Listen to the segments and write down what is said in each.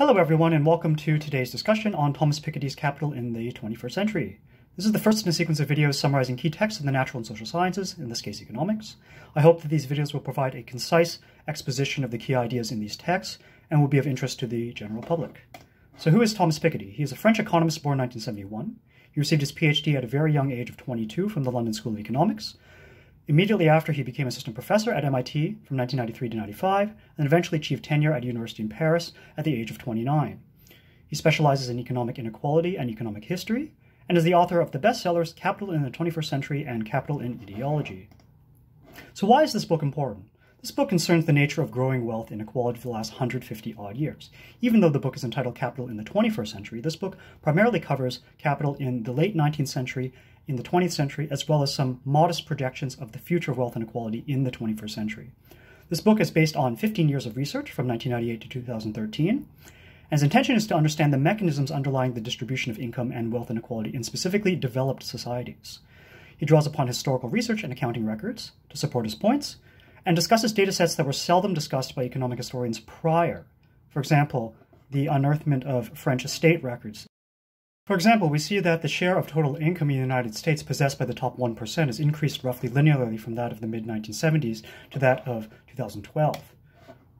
Hello everyone, and welcome to today's discussion on Thomas Piketty's Capital in the 21st Century. This is the first in a sequence of videos summarizing key texts in the natural and social sciences, in this case economics. I hope that these videos will provide a concise exposition of the key ideas in these texts and will be of interest to the general public. So who is Thomas Piketty? He is a French economist born in 1971. He received his PhD at a very young age of 22 from the London School of Economics. Immediately after, he became assistant professor at MIT from 1993 to 95, and eventually achieved tenure at a university in Paris at the age of 29. He specializes in economic inequality and economic history, and is the author of the bestsellers Capital in the 21st Century and Capital in Ideology. So why is this book important? This book concerns the nature of growing wealth inequality for the last 150-odd years. Even though the book is entitled Capital in the 21st Century, this book primarily covers capital in the late 19th century, in the 20th century, as well as some modest projections of the future of wealth inequality in the 21st century. This book is based on 15 years of research from 1998 to 2013. His intention is to understand the mechanisms underlying the distribution of income and wealth inequality in specifically developed societies. He draws upon historical research and accounting records to support his points, and discusses datasets that were seldom discussed by economic historians prior. For example, the unearthment of French estate records. For example, we see that the share of total income in the United States possessed by the top 1% has increased roughly linearly from that of the mid-1970s to that of 2012.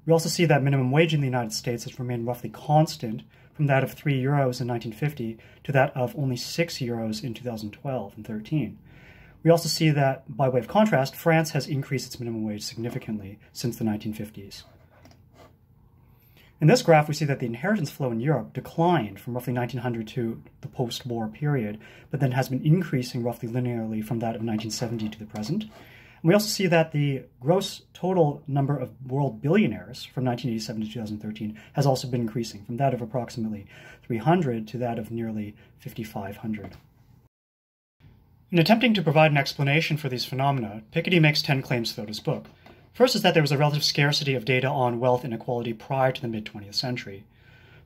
We also see that minimum wage in the United States has remained roughly constant from that of €3 in 1950 to that of only €6 in 2012 and 13. We also see that, by way of contrast, France has increased its minimum wage significantly since the 1950s. In this graph, we see that the inheritance flow in Europe declined from roughly 1900 to the post-war period, but then has been increasing roughly linearly from that of 1970 to the present. And we also see that the gross total number of world billionaires from 1987 to 2013 has also been increasing, from that of approximately 300 to that of nearly 5,500. In attempting to provide an explanation for these phenomena, Piketty makes 10 claims throughout his book. First is that there was a relative scarcity of data on wealth inequality prior to the mid-20th century.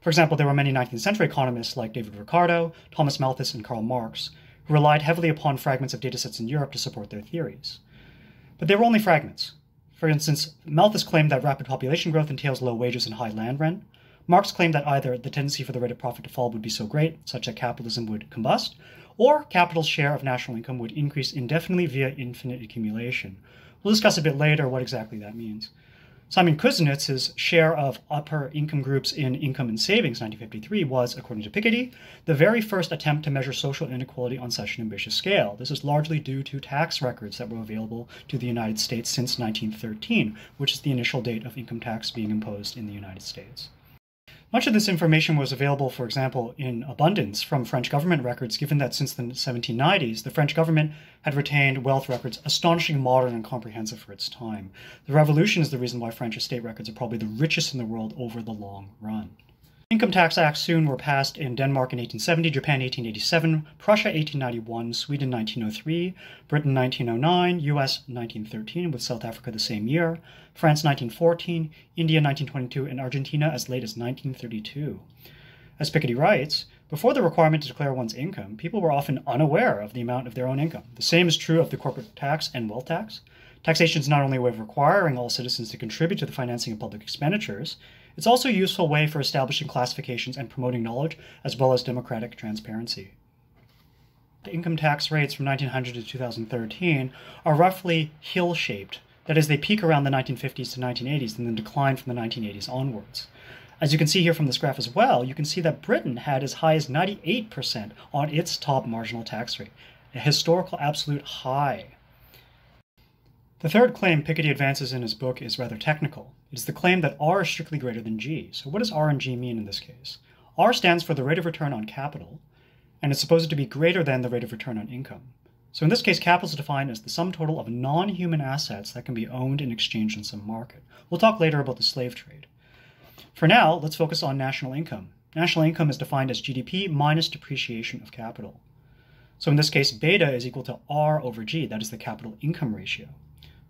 For example, there were many 19th century economists like David Ricardo, Thomas Malthus, and Karl Marx, who relied heavily upon fragments of datasets in Europe to support their theories. But they were only fragments. For instance, Malthus claimed that rapid population growth entails low wages and high land rent. Marx claimed that either the tendency for the rate of profit to fall would be so great, such that capitalism would combust, or capital's share of national income would increase indefinitely via infinite accumulation. We'll discuss a bit later what exactly that means. Simon Kuznets' share of upper income groups in Income and Savings, 1953, was, according to Piketty, the very first attempt to measure social inequality on such an ambitious scale. This is largely due to tax records that were available to the United States since 1913, which is the initial date of income tax being imposed in the United States. Much of this information was available, for example, in abundance from French government records, given that since the 1790s, the French government had retained wealth records astonishingly modern and comprehensive for its time. The revolution is the reason why French estate records are probably the richest in the world over the long run. Income tax acts soon were passed in Denmark in 1870, Japan 1887, Prussia 1891, Sweden 1903, Britain 1909, US 1913, with South Africa the same year, France 1914, India 1922, and Argentina as late as 1932. As Piketty writes, before the requirement to declare one's income, people were often unaware of the amount of their own income. The same is true of the corporate tax and wealth tax. Taxation is not only a way of requiring all citizens to contribute to the financing of public expenditures, it's also a useful way for establishing classifications and promoting knowledge, as well as democratic transparency. The income tax rates from 1900 to 2013 are roughly hill-shaped. That is, they peak around the 1950s to 1980s and then decline from the 1980s onwards. As you can see here from this graph as well, you can see that Britain had as high as 98% on its top marginal tax rate, a historical absolute high. The third claim Piketty advances in his book is rather technical. It is the claim that R is strictly greater than G. So what does R and G mean in this case? R stands for the rate of return on capital, and is supposed to be greater than the rate of return on income. So in this case, capital is defined as the sum total of non-human assets that can be owned and exchanged in some market. We'll talk later about the slave trade. For now, let's focus on national income. National income is defined as GDP minus depreciation of capital. So in this case, beta is equal to R over G. That is the capital income ratio.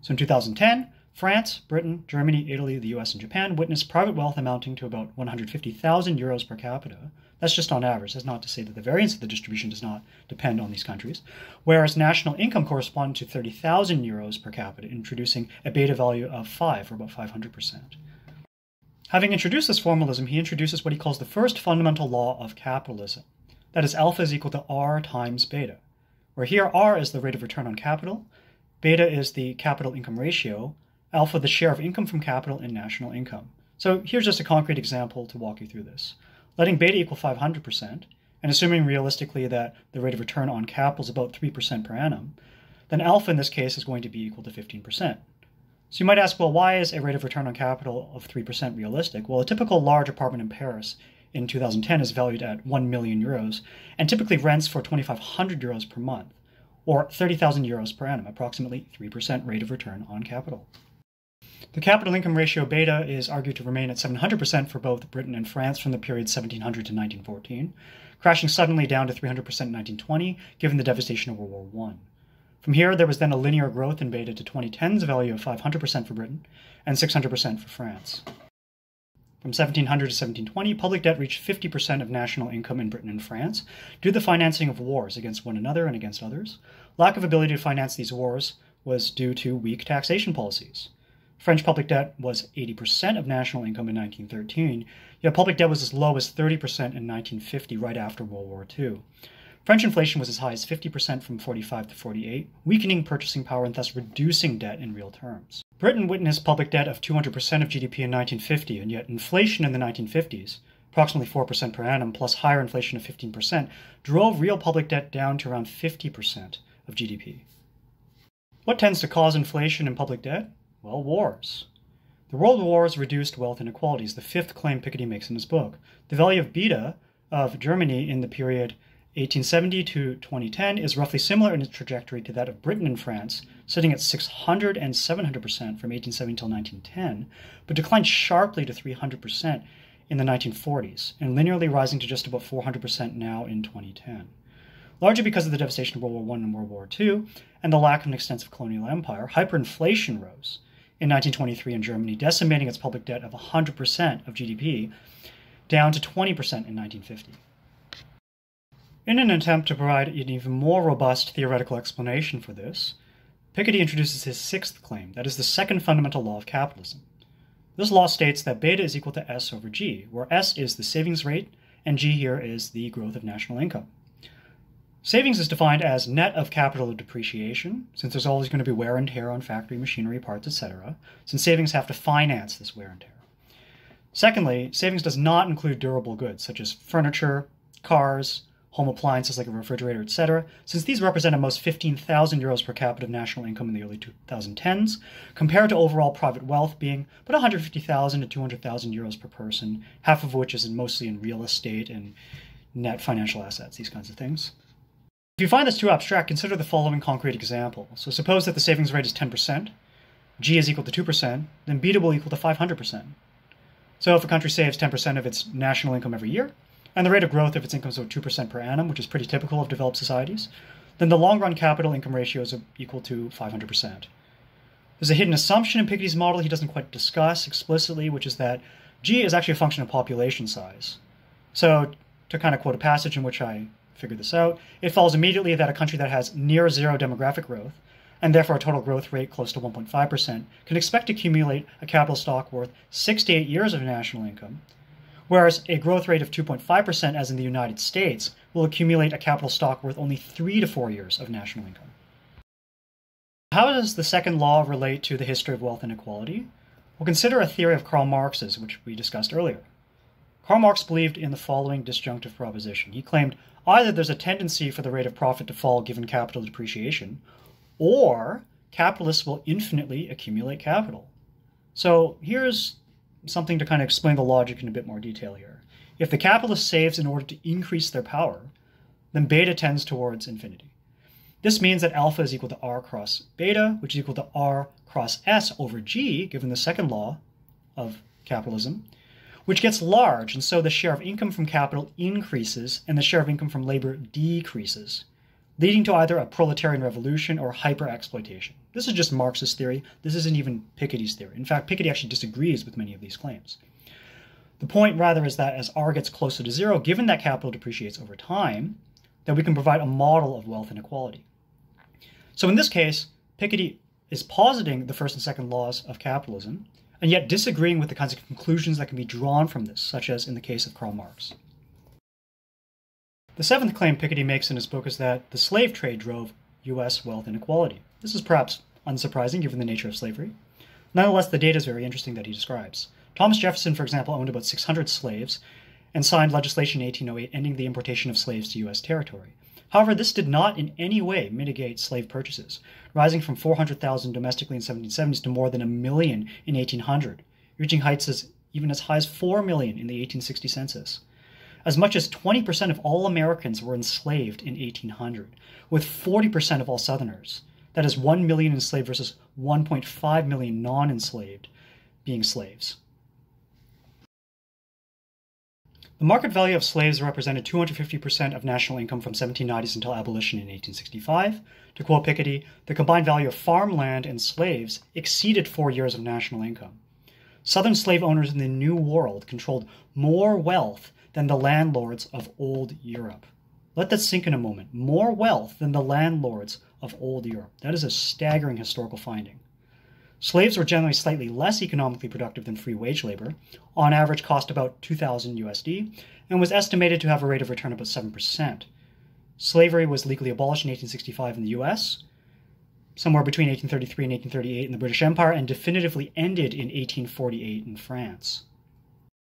So in 2010, France, Britain, Germany, Italy, the US, and Japan witnessed private wealth amounting to about €150,000 per capita. That's just on average. That's not to say that the variance of the distribution does not depend on these countries. Whereas national income corresponded to €30,000 per capita, introducing a beta value of 5, or about 500%. Having introduced this formalism, he introduces what he calls the first fundamental law of capitalism. That is, alpha is equal to R times beta, where here R is the rate of return on capital, beta is the capital income ratio, alpha the share of income from capital in national income. So here's just a concrete example to walk you through this. Letting beta equal 500%, and assuming realistically that the rate of return on capital is about 3% per annum, then alpha in this case is going to be equal to 15%. So you might ask, well, why is a rate of return on capital of 3% realistic? Well, a typical large apartment in Paris in 2010 is valued at 1 million euros and typically rents for 2,500 euros per month or 30,000 euros per annum, approximately 3% rate of return on capital. The capital income ratio beta is argued to remain at 700% for both Britain and France from the period 1700 to 1914, crashing suddenly down to 300% in 1920 given the devastation of World War I. From here, there was then a linear growth in beta to 2010's value of 500% for Britain and 600% for France. From 1700 to 1720, public debt reached 50% of national income in Britain and France due to the financing of wars against one another and against others. Lack of ability to finance these wars was due to weak taxation policies. French public debt was 80% of national income in 1913, yet public debt was as low as 30% in 1950, right after World War II. French inflation was as high as 50% from 45 to 48, weakening purchasing power and thus reducing debt in real terms. Britain witnessed public debt of 200% of GDP in 1950, and yet inflation in the 1950s, approximately 4% per annum plus higher inflation of 15%, drove real public debt down to around 50% of GDP. What tends to cause inflation in public debt? Well, wars. The world wars reduced wealth inequalities, the fifth claim Piketty makes in his book. The value of beta of Germany in the period 1870 to 2010 is roughly similar in its trajectory to that of Britain and France, sitting at 600 and 700% from 1870 until 1910, but declined sharply to 300% in the 1940s, and linearly rising to just about 400% now in 2010. Largely because of the devastation of World War I and World War II, and the lack of an extensive colonial empire, hyperinflation rose in 1923 in Germany, decimating its public debt of 100% of GDP, down to 20% in 1950. In an attempt to provide an even more robust theoretical explanation for this, Piketty introduces his sixth claim, that is the second fundamental law of capitalism. This law states that beta is equal to S over G, where S is the savings rate and G here is the growth of national income. Savings is defined as net of capital depreciation, since there's always going to be wear and tear on factory machinery parts, etc., since savings have to finance this wear and tear. Secondly, savings does not include durable goods such as furniture, cars, home appliances like a refrigerator, etc., since these represent at most 15,000 euros per capita of national income in the early 2010s, compared to overall private wealth being about 150,000 to 200,000 euros per person, half of which is mostly in real estate and net financial assets, these kinds of things. If you find this too abstract, consider the following concrete example. So suppose that the savings rate is 10%, G is equal to 2%, then beta will equal to 500%. So if a country saves 10% of its national income every year, and the rate of growth of its income is over 2% per annum, which is pretty typical of developed societies, then the long-run capital income ratio is equal to 500%. There's a hidden assumption in Piketty's model he doesn't quite discuss explicitly, which is that G is actually a function of population size. So to kind of quote a passage in which I figured this out, it follows immediately that a country that has near zero demographic growth, and therefore a total growth rate close to 1.5%, can expect to accumulate a capital stock worth 6 to 8 years of national income, whereas a growth rate of 2.5%, as in the United States, will accumulate a capital stock worth only 3 to 4 years of national income. How does the second law relate to the history of wealth inequality? Well, consider a theory of Karl Marx's, which we discussed earlier. Karl Marx believed in the following disjunctive proposition. He claimed either there's a tendency for the rate of profit to fall given capital depreciation, or capitalists will infinitely accumulate capital. So here's something to kind of explain the logic in a bit more detail here. If the capitalist saves in order to increase their power, then beta tends towards infinity. This means that alpha is equal to R cross beta, which is equal to R cross S over G, given the second law of capitalism, which gets large, and so the share of income from capital increases and the share of income from labor decreases, leading to either a proletarian revolution or hyper-exploitation. This is just Marx's theory. This isn't even Piketty's theory. In fact, Piketty actually disagrees with many of these claims. The point, rather, is that as R gets closer to zero, given that capital depreciates over time, that we can provide a model of wealth inequality. So in this case, Piketty is positing the first and second laws of capitalism, and yet disagreeing with the kinds of conclusions that can be drawn from this, such as in the case of Karl Marx. The seventh claim Piketty makes in his book is that the slave trade drove U.S. wealth inequality. This is perhaps unsurprising given the nature of slavery. Nonetheless, the data is very interesting that he describes. Thomas Jefferson, for example, owned about 600 slaves and signed legislation in 1808 ending the importation of slaves to U.S. territory. However, this did not in any way mitigate slave purchases, rising from 400,000 domestically in the 1770s to more than 1 million in 1800, reaching heights as even as high as 4 million in the 1860 census. As much as 20% of all Americans were enslaved in 1800, with 40% of all Southerners. That is 1 million enslaved versus 1.5 million non-enslaved being slaves. The market value of slaves represented 250% of national income from 1790s until abolition in 1865. To quote Piketty, the combined value of farmland and slaves exceeded 4 years of national income. Southern slave owners in the New World controlled more wealth than the landlords of old Europe. Let that sink in a moment. More wealth than the landlords of old Europe. That is a staggering historical finding. Slaves were generally slightly less economically productive than free wage labor, on average cost about $2,000 USD, and was estimated to have a rate of return of about 7%. Slavery was legally abolished in 1865 in the US, somewhere between 1833 and 1838 in the British Empire, and definitively ended in 1848 in France.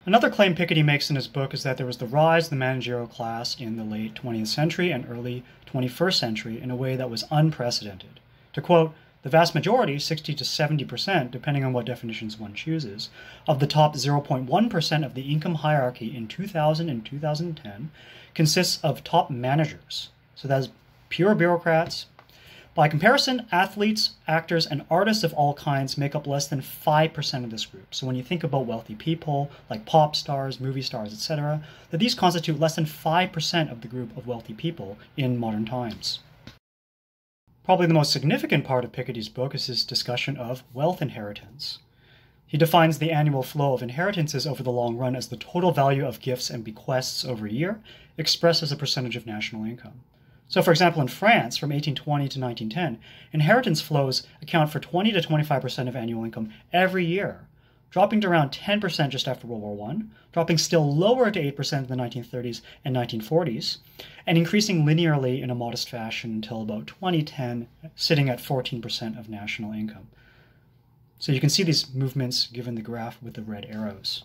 Another claim Piketty makes in his book is that there was the rise of the managerial class in the late 20th century and early 21st century in a way that was unprecedented. To quote, the vast majority, 60 to 70%, depending on what definitions one chooses, of the top 0.1% of the income hierarchy in 2000 and 2010 consists of top managers. So that is pure bureaucrats. By comparison, athletes, actors, and artists of all kinds make up less than 5% of this group. So when you think about wealthy people, like pop stars, movie stars, etc., that these constitute less than 5% of the group of wealthy people in modern times. Probably the most significant part of Piketty's book is his discussion of wealth inheritance. He defines the annual flow of inheritances over the long run as the total value of gifts and bequests over a year, expressed as a percentage of national income. So, for example, in France, from 1820 to 1910, inheritance flows account for 20 to 25% of annual income every year, dropping to around 10% just after World War I, dropping still lower to 8% in the 1930s and 1940s, and increasing linearly in a modest fashion until about 2010, sitting at 14% of national income. So you can see these movements given the graph with the red arrows.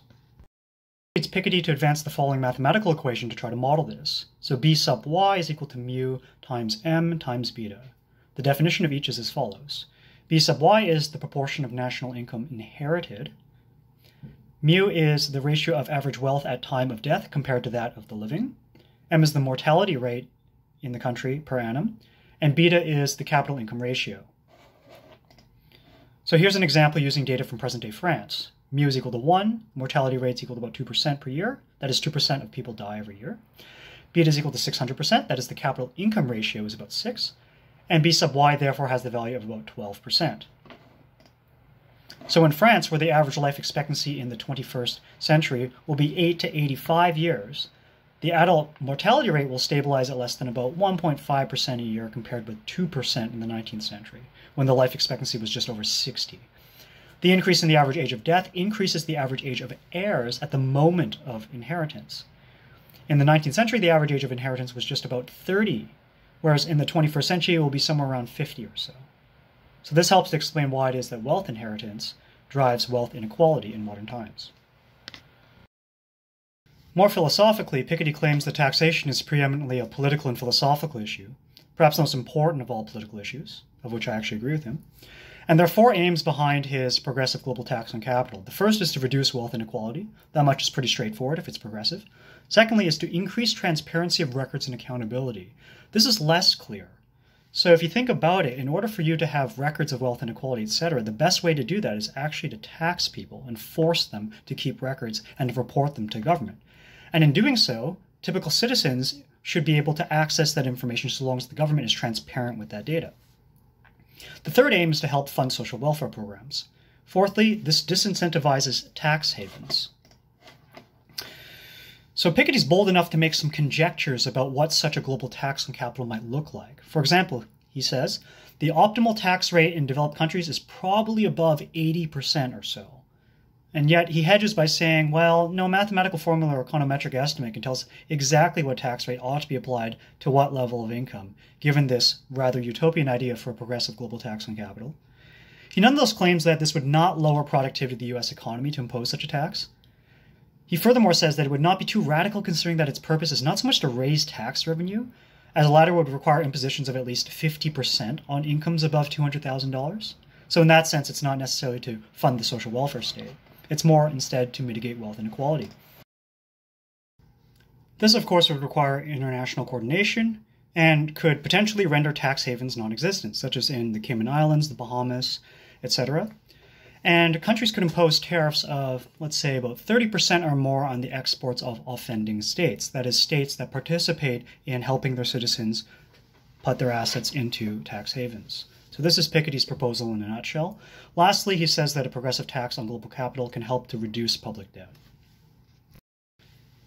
It's Piketty to advance the following mathematical equation to try to model this. So b sub y is equal to mu times m times beta. The definition of each is as follows. b sub y is the proportion of national income inherited. Mu is the ratio of average wealth at time of death compared to that of the living. M is the mortality rate in the country per annum. And beta is the capital income ratio. So here's an example using data from present-day France. Mu is equal to 1. Mortality rate is equal to about 2% per year. That is 2% of people die every year. Beta is equal to 600%. That is the capital income ratio is about 6. And b sub y therefore has the value of about 12%. So in France, where the average life expectancy in the 21st century will be 8 to 85 years, the adult mortality rate will stabilize at less than about 1.5% a year compared with 2% in the 19th century, when the life expectancy was just over 60. The increase in the average age of death increases the average age of heirs at the moment of inheritance. In the 19th century, the average age of inheritance was just about 30, whereas in the 21st century, it will be somewhere around 50 or so. So this helps to explain why it is that wealth inheritance drives wealth inequality in modern times. More philosophically, Piketty claims that taxation is preeminently a political and philosophical issue, perhaps the most important of all political issues, of which I actually agree with him, and there are four aims behind his progressive global tax on capital. The first is to reduce wealth inequality. That much is pretty straightforward if it's progressive. Secondly is to increase transparency of records and accountability. This is less clear. So if you think about it, in order for you to have records of wealth inequality, etc., the best way to do that is actually to tax people and force them to keep records and to report them to government. And in doing so, typical citizens should be able to access that information so long as the government is transparent with that data. The third aim is to help fund social welfare programs. Fourthly, this disincentivizes tax havens. So Piketty's bold enough to make some conjectures about what such a global tax on capital might look like. For example, he says, the optimal tax rate in developed countries is probably above 80% or so. And yet he hedges by saying, well, no mathematical formula or econometric estimate can tell us exactly what tax rate ought to be applied to what level of income, given this rather utopian idea for a progressive global tax on capital. He nonetheless claims that this would not lower productivity of the U.S. economy to impose such a tax. He furthermore says that it would not be too radical considering that its purpose is not so much to raise tax revenue, as the latter would require impositions of at least 50% on incomes above $200,000. So in that sense, it's not necessarily to fund the social welfare state. It's more, instead, to mitigate wealth inequality. This, of course, would require international coordination and could potentially render tax havens non-existent, such as in the Cayman Islands, the Bahamas, etc. And countries could impose tariffs of, let's say, about 30% or more on the exports of offending states, that is, states that participate in helping their citizens put their assets into tax havens. So this is Piketty's proposal in a nutshell. Lastly, he says that a progressive tax on global capital can help to reduce public debt.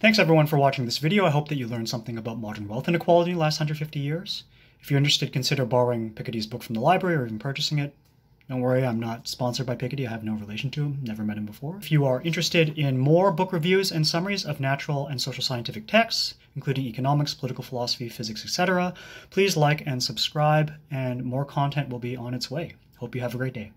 Thanks everyone for watching this video. I hope that you learned something about modern wealth inequality in the last 150 years. If you're interested, consider borrowing Piketty's book from the library or even purchasing it. Don't worry, I'm not sponsored by Piketty. I have no relation to him, never met him before. If you are interested in more book reviews and summaries of natural and social scientific texts, including economics, political philosophy, physics, etc., please like and subscribe, and more content will be on its way. Hope you have a great day.